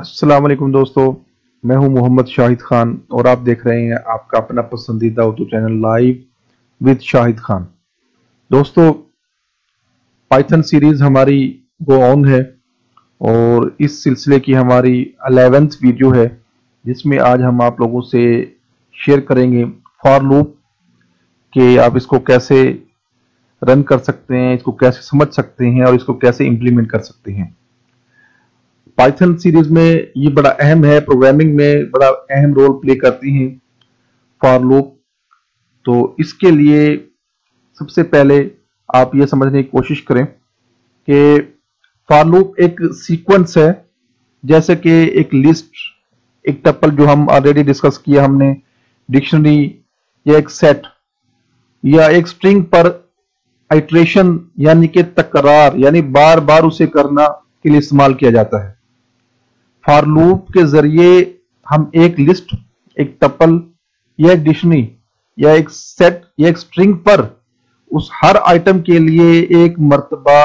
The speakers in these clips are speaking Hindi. अस्सलामुअलैकुम दोस्तों, मैं हूं मोहम्मद शाहिद खान और आप देख रहे हैं आपका अपना पसंदीदा Urdu channel live with Shahid Khan. दोस्तों, पाइथन सीरीज़ हमारी गो ऑन है और इस सिलसिले की हमारी 11th वीडियो है जिसमें आज हम आप लोगों से शेयर करेंगे फॉर लूप कि आप इसको कैसे रन कर सकते हैं, इसको कैसे समझ सकते हैं और इसको कैसे इम्प्लीमेंट कर सकते हैं। पाइथन सीरीज में ये बड़ा अहम है, प्रोग्रामिंग में बड़ा अहम रोल प्ले करती हैं फॉर लूप। तो इसके लिए सबसे पहले आप ये समझने की कोशिश करें कि फॉर लूप एक सीक्वेंस है, जैसे कि एक लिस्ट, एक टपल जो हम ऑलरेडी डिस्कस किया हमने, डिक्शनरी या एक सेट या एक स्ट्रिंग पर आइटरेशन यानी कि तकरार यानी बार बार उसे करना के लिए इस्तेमाल किया जाता है। फॉर लूप के जरिए हम एक लिस्ट, एक टपल या एक डिक्शनरी या एक सेट या एक स्ट्रिंग पर उस हर आइटम के लिए एक मर्तबा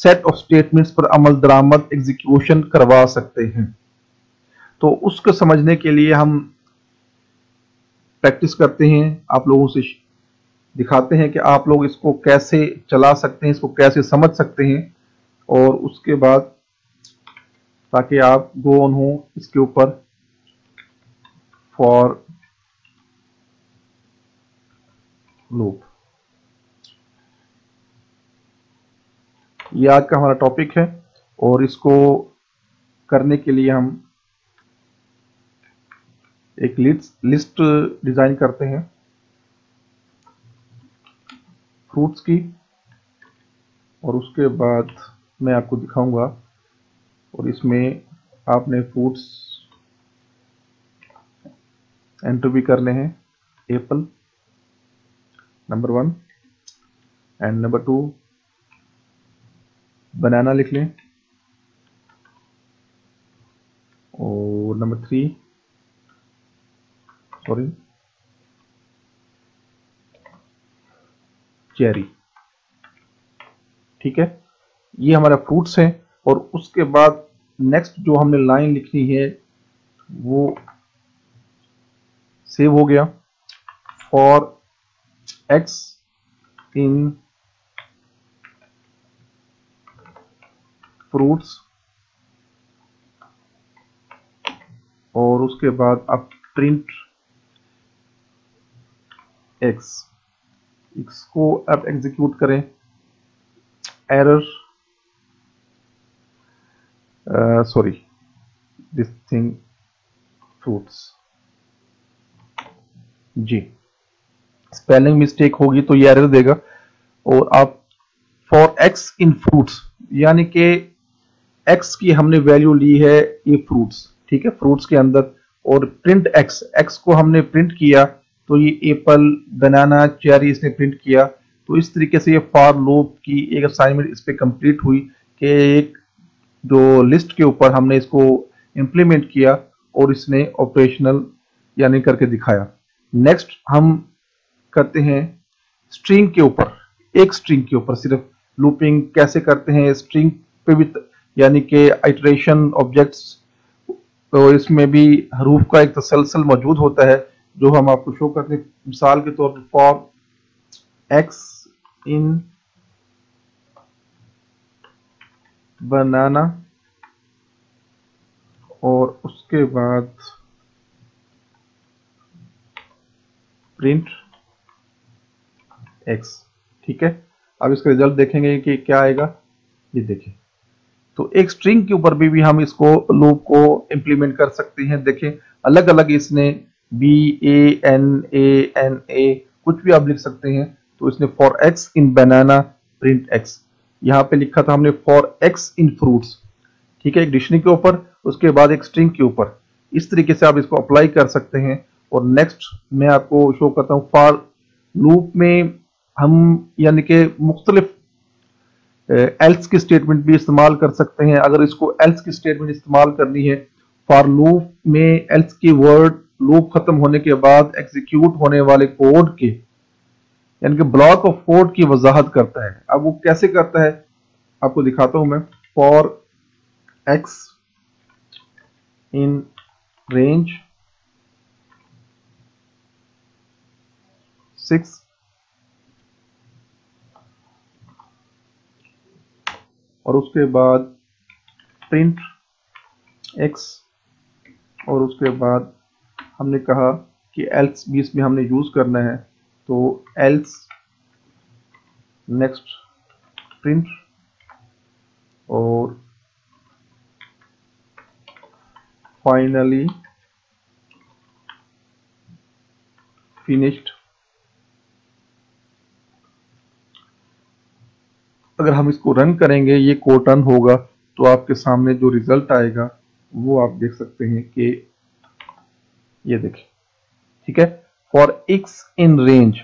सेट ऑफ स्टेटमेंट्स पर अमल दरामद एग्जीक्यूशन करवा सकते हैं। तो उसको समझने के लिए हम प्रैक्टिस करते हैं, आप लोगों से दिखाते हैं कि आप लोग इसको कैसे चला सकते हैं, इसको कैसे समझ सकते हैं और उसके बाद ताकि आप गो ऑन हो इसके ऊपर फॉर लूप। ये आज का हमारा टॉपिक है और इसको करने के लिए हम एक लिस्ट डिजाइन करते हैं फ्रूट्स की और उसके बाद मैं आपको दिखाऊंगा और इसमें आपने फ्रूट्स एंटर भी करने हैं, apple number 1 and number 2 banana लिख लें और नंबर 3 सॉरी चेरी। ठीक है, ये हमारा फ्रूट्स है और उसके बाद नेक्स्ट जो हमने लाइन लिखनी है वो सेव हो गया फॉर एक्स इन फ्रूट्स और उसके बाद आप प्रिंट एक्स, इसको आप एग्जीक्यूट करें। Error sorry this thing fruits जी स्पेलिंग मिस्टेक होगी तो ये एरर देगा और आप फॉर एक्स इन फ्रूट्स यानी कि एक्स की हमने वैल्यू ली है ये फ्रूट्स, ठीक है, फ्रूट्स के अंदर और प्रिंट एक्स, एक्स को हमने प्रिंट किया तो ये एप्पल बनाना चेरी इसने प्रिंट किया। तो इस तरीके से ये फॉर लूप की एक असाइनमेंट इस पे कंप्लीट हुई कि एक जो लिस्ट के ऊपर हमने इसको इम्प्लीमेंट किया और इसने ऑपरेशनल यानी करके दिखाया। नेक्स्ट हम करते हैं स्ट्रिंग के ऊपर, एक स्ट्रिंग के ऊपर सिर्फ लूपिंग कैसे करते हैं, स्ट्रिंग पे भी यानी कि आइटरेशन ऑब्जेक्ट्स, तो इसमें भी हरूफ का एक तसलसल मौजूद होता है जो हम आपको शो करते हैं। मिसाल के तौर पर फॉर एक्स इन बनाना और उसके बाद प्रिंट एक्स। ठीक है, अब इसका रिजल्ट देखेंगे कि क्या आएगा, ये देखें। तो एक स्ट्रिंग के ऊपर भी हम इसको लूप को इम्प्लीमेंट कर सकते हैं। देखें अलग अलग इसने बी एन ए कुछ भी आप लिख सकते हैं। तो इसने for x in banana print x, यहाँ पे लिखा था हमने फॉर एक्स इन फ्रूट्स, ठीक है, एक डिक्शनरी के ऊपर, उसके बाद एक स्ट्रिंग के ऊपर। इस तरीके से आप इसको अप्लाई कर सकते हैं। और नेक्स्ट मैं आपको शो करता हूँ फॉर लूप में हम यानी कि मुख्तलिफ एल्स की स्टेटमेंट भी इस्तेमाल कर सकते हैं। अगर इसको एल्स की स्टेटमेंट इस्तेमाल करनी है फॉर लूप में, एल्स की वर्ड लूप खत्म होने के बाद एग्जीक्यूट होने वाले कोड के यानी कि ब्लॉक ऑफ कोड की वजाहत करता है। अब वो कैसे करता है आपको दिखाता हूं मैं। फॉर एक्स इन रेंज 6 और उसके बाद प्रिंट एक्स और उसके बाद हमने कहा कि एल्स भी इसमें हमने यूज करना है, तो एल्स नेक्स्ट प्रिंट और फाइनली फिनिश्ड। अगर हम इसको रन करेंगे, ये कोड रन होगा तो आपके सामने जो रिजल्ट आएगा वो आप देख सकते हैं कि ये देखिए, ठीक है। फॉर एक्स इन रेंज,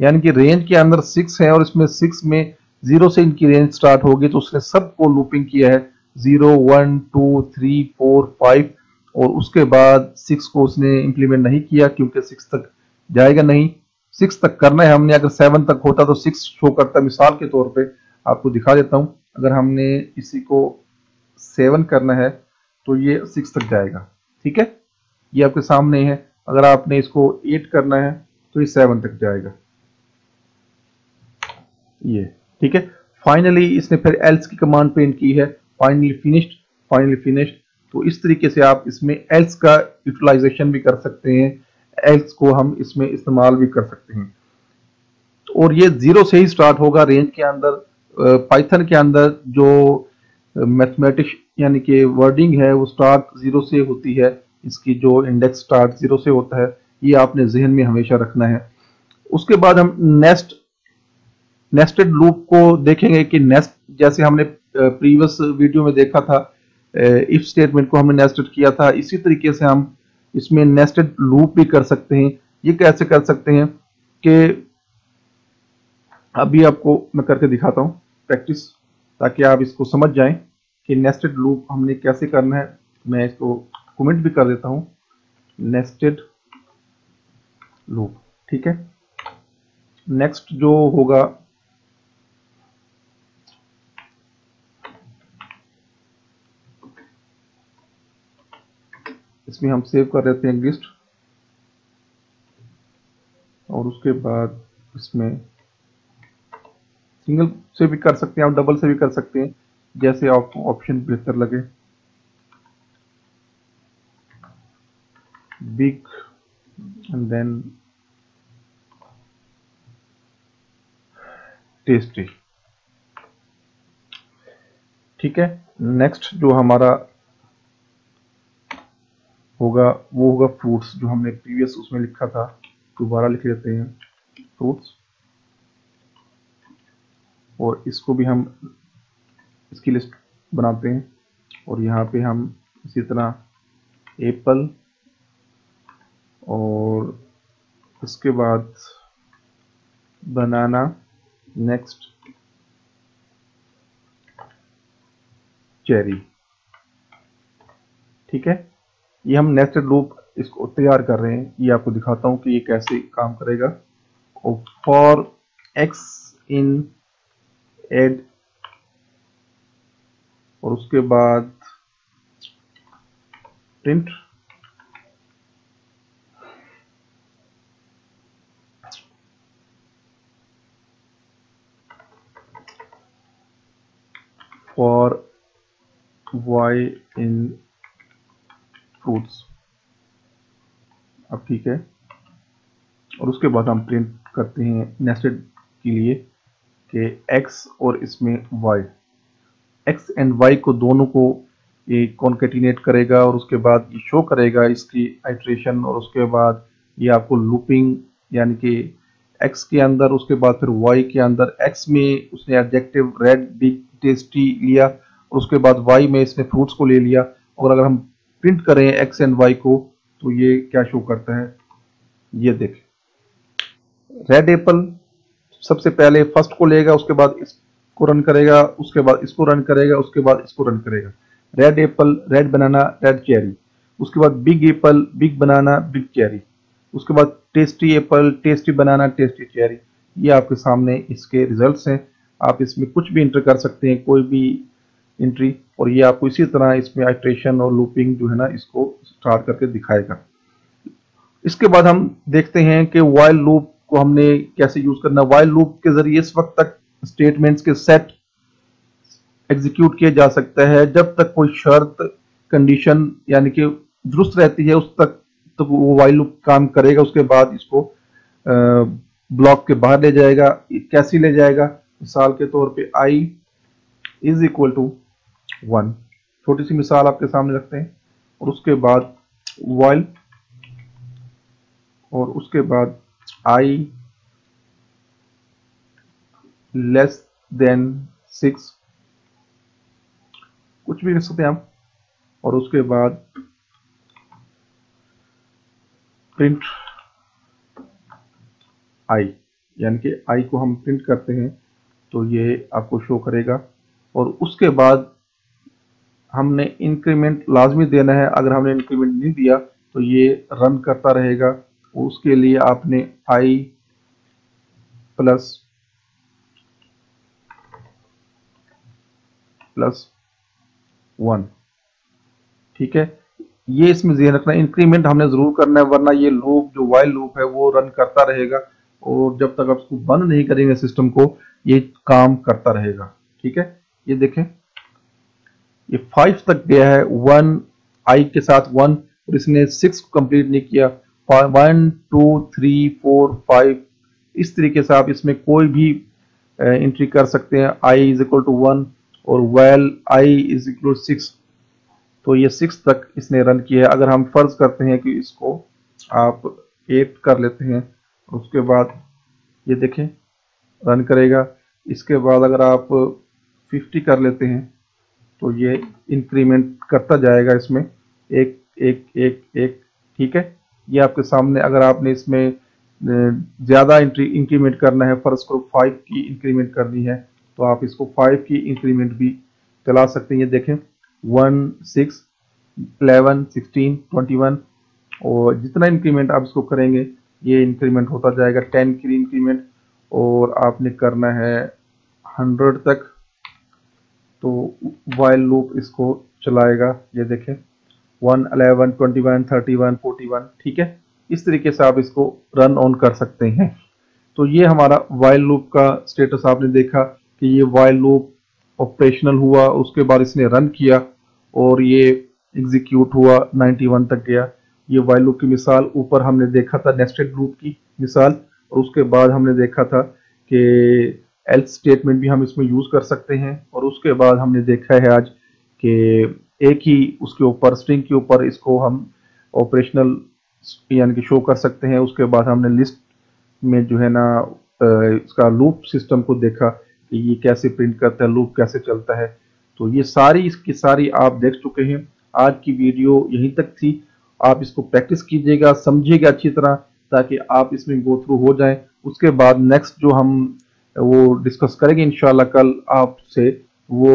यानी कि रेंज के अंदर 6 है और इसमें 6 में 0 से इनकी रेंज स्टार्ट होगी, तो उसने सबको लूपिंग किया है 0, 1, 2, 3, 4, 5 और उसके बाद 6 को उसने इम्प्लीमेंट नहीं किया क्योंकि 6 तक जाएगा नहीं। 6 तक करना है हमने, अगर 7 तक होता तो 6 शो करता। मिसाल के तौर पे आपको दिखा देता हूं, अगर हमने इसी को 7 करना है तो ये 6 तक जाएगा, ठीक है, ये आपके सामने है। अगर आपने इसको 8 करना है तो ये 7 तक जाएगा, ये ठीक है। फाइनली इसने फिर एल्स की कमांड प्रिंट की है, फाइनली फिनिश्ड, फाइनली फिनिश्ड। तो इस तरीके से आप इसमें एल्स का यूटिलाइजेशन भी कर सकते हैं, एल्स को हम इसमें इस्तेमाल भी कर सकते हैं। और ये 0 से ही स्टार्ट होगा रेंज के अंदर। पाइथन के अंदर जो मैथमेटिक्स यानी कि वर्डिंग है वो स्टार्ट 0 से होती है, इसकी जो इंडेक्स स्टार्ट 0 से होता है, ये आपने जहन में हमेशा रखना है। उसके बाद हम नेस्टेड लूप को देखेंगे कि नेस्ट, जैसे हमने प्रीवियस वीडियो में देखा था, इफ स्टेटमेंट को हमने नेस्टेड किया था, इसी तरीके से हम इसमें नेस्टेड लूप भी कर सकते हैं। ये कैसे कर सकते हैं कि अभी आपको मैं करके दिखाता हूँ प्रैक्टिस, ताकि आप इसको समझ जाएं कि नेस्टेड लूप हमने कैसे करना है। मैं इसको कमेंट भी कर देता हूं, नेस्टेड लूप, ठीक है। नेक्स्ट जो होगा इसमें हम सेव कर देते हैं लिस्ट और उसके बाद इसमें सिंगल से भी कर सकते हैं और डबल से भी कर सकते हैं, जैसे आपको ऑप्शन बेहतर लगे। big and then tasty, ठीक है। नेक्स्ट जो हमारा होगा वो होगा फ्रूट्स, जो हमने प्रीवियस उसमें लिखा था, दोबारा लिख लेते हैं फ्रूट्स और इसको भी हम इसकी लिस्ट बनाते हैं और यहाँ पे हम इसी तरह एप्पल और उसके बाद बनाना, नेक्स्ट चेरी, ठीक है। ये हम नेस्टेड लूप इसको तैयार कर रहे हैं, ये आपको दिखाता हूं कि ये कैसे काम करेगा। और फॉर एक्स इन एड और उसके बाद print for y in fruits, अब ठीक है। और उसके बाद हम प्रिंट करते हैं नेस्टेड के लिए कि x और इसमें y, x एंड y को दोनों को ये कॉन्केटिनेट करेगा और उसके बाद ये शो करेगा इसकी आइट्रेशन और उसके बाद ये आपको लूपिंग, यानी कि x के अंदर उसके बाद फिर y के अंदर, x में उसने एडजेक्टिव रेड बिग टेस्टी लिया और उसके बाद y में इसने फ्रूट्स को ले लिया। और अगर हम प्रिंट करें x एंड y को तो ये क्या शो करता है, ये देखें, रेड एप्पल सबसे पहले फर्स्ट को लेगा, उसके बाद इसको रन करेगा, उसके बाद इसको रन करेगा, उसके बाद इसको रन करेगा, red apple, red banana, red cherry, उसके बाद big apple, big banana, big cherry, उसके बाद tasty apple, tasty banana, tasty cherry. ये आपके सामने इसके रिजल्ट्स हैं। आप इसमें कुछ भी इंटर कर सकते हैं, कोई भी एंट्री, और ये आपको इसी तरह इसमें आइट्रेशन और लूपिंग जो है ना इसको स्टार्ट करके दिखाएगा। इसके बाद हम देखते हैं कि वाइल लूप को हमने कैसे यूज करना। वाइल लूप के जरिए इस वक्त तक स्टेटमेंट्स के सेट एग्जीक्यूट किया जा सकता है जब तक कोई शर्त कंडीशन यानी कि दुरुस्त रहती है, उस तक तो वो वाइल लूप काम करेगा। उसके बाद इसको ब्लॉक के बाहर ले जाएगा। कैसे ले जाएगा? मिसाल के तौर पे आई इज इक्वल टू 1, छोटी सी मिसाल आपके सामने रखते हैं, और उसके बाद वाइल, और उसके बाद आई लेस देन 6, कुछ भी लिख सकते हैं आप, और उसके बाद प्रिंट आई, यानी कि आई को हम प्रिंट करते हैं तो ये आपको शो करेगा। और उसके बाद हमने इंक्रीमेंट लाजमी देना है, अगर हमने इंक्रीमेंट नहीं दिया तो ये रन करता रहेगा। उसके लिए आपने आई प्लस 1, ठीक है, ये इसमें ध्यान रखना। इंक्रीमेंट हमने जरूर करना है, वरना ये लूप जो वाइल लूप है वो रन करता रहेगा, और जब तक आप इसको बंद नहीं करेंगे सिस्टम को ये काम करता रहेगा। ठीक है, ये देखें ये 5 तक गया है, 1 आई के साथ 1, और इसने 6 कंप्लीट नहीं किया। 1 2 3 4 5 इस तरीके से आप इसमें कोई भी एंट्री कर सकते हैं। आई इज इक्वल टू 1 और well I is equal to 6, तो ये 6 तक इसने रन किया है। अगर हम फर्ज करते हैं कि इसको आप 8 कर लेते हैं, उसके बाद ये देखें रन करेगा। इसके बाद अगर आप 50 कर लेते हैं तो ये इंक्रीमेंट करता जाएगा इसमें, एक एक एक एक, ठीक है। ये आपके सामने, अगर आपने इसमें ज़्यादा इंक्रीमेंट करना है, फर्ज करो 5 की इंक्रीमेंट करनी है, तो आप इसको 5 की इंक्रीमेंट भी चला सकते हैं। ये देखें 1 6 11 16 21, और जितना इंक्रीमेंट आप इसको करेंगे ये इंक्रीमेंट होता जाएगा। 10 की इंक्रीमेंट, और आपने करना है 100 तक, तो वाइल लूप इसको चलाएगा। ये देखें 1 11 21 31 41, ठीक है, इस तरीके से आप इसको रन ऑन कर सकते हैं। तो ये हमारा वाइल लूप का स्टेटस आपने देखा कि ये वाइल लूप ऑपरेशनल हुआ, उसके बाद इसने रन किया और ये एग्जीक्यूट हुआ, 91 तक गया। ये वाइल लूप की मिसाल ऊपर हमने देखा था, नेस्टेड लूप की मिसाल, और उसके बाद हमने देखा था कि एल्स स्टेटमेंट भी हम इसमें यूज़ कर सकते हैं, और उसके बाद हमने देखा है आज कि एक ही उसके ऊपर स्ट्रिंग के ऊपर इसको हम ऑपरेशनल यानी कि शो कर सकते हैं। उसके बाद हमने लिस्ट में जो है ना इसका लूप सिस्टम को देखा कि ये कैसे प्रिंट करता है, लूप कैसे चलता है। तो ये सारी इसकी सारी आप देख चुके हैं। आज की वीडियो यहीं तक थी, आप इसको प्रैक्टिस कीजिएगा, समझिएगा अच्छी तरह, ताकि आप इसमें गो थ्रू हो जाएं। उसके बाद नेक्स्ट जो हम वो डिस्कस करेंगे इंशाल्लाह कल आपसे, वो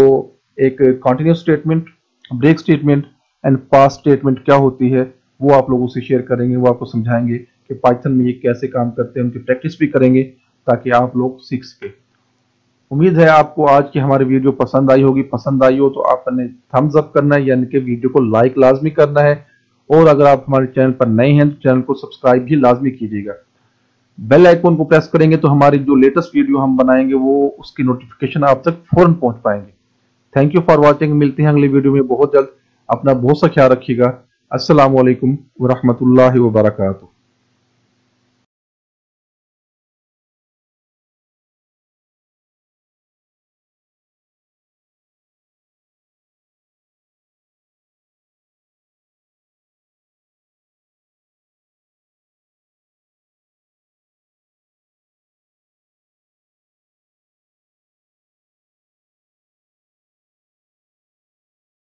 एक continuous statement, break statement and pass statement क्या होती है वो आप लोगों से शेयर करेंगे, वो आपको समझाएंगे कि पाइथन में ये कैसे काम करते हैं, उनकी प्रैक्टिस भी करेंगे ताकि आप लोग सीख सकें। उम्मीद है आपको आज की हमारी वीडियो पसंद आई होगी। पसंद आई हो तो आपने थम्स अप करना है, यानी कि वीडियो को लाइक लाजमी करना है, और अगर आप हमारे चैनल पर नए हैं तो चैनल को सब्सक्राइब भी लाजमी कीजिएगा। बेल आइकॉन को प्रेस करेंगे तो हमारी जो लेटेस्ट वीडियो हम बनाएंगे वो उसकी नोटिफिकेशन आप तक फौरन पहुंच पाएंगे। थैंक यू फॉर वॉचिंग, मिलते हैं अगली वीडियो में बहुत जल्द। अपना बहुत सा ख्याल रखिएगा। अस्सलामु अलैकुम व रहमतुल्लाहि व बरकातहू।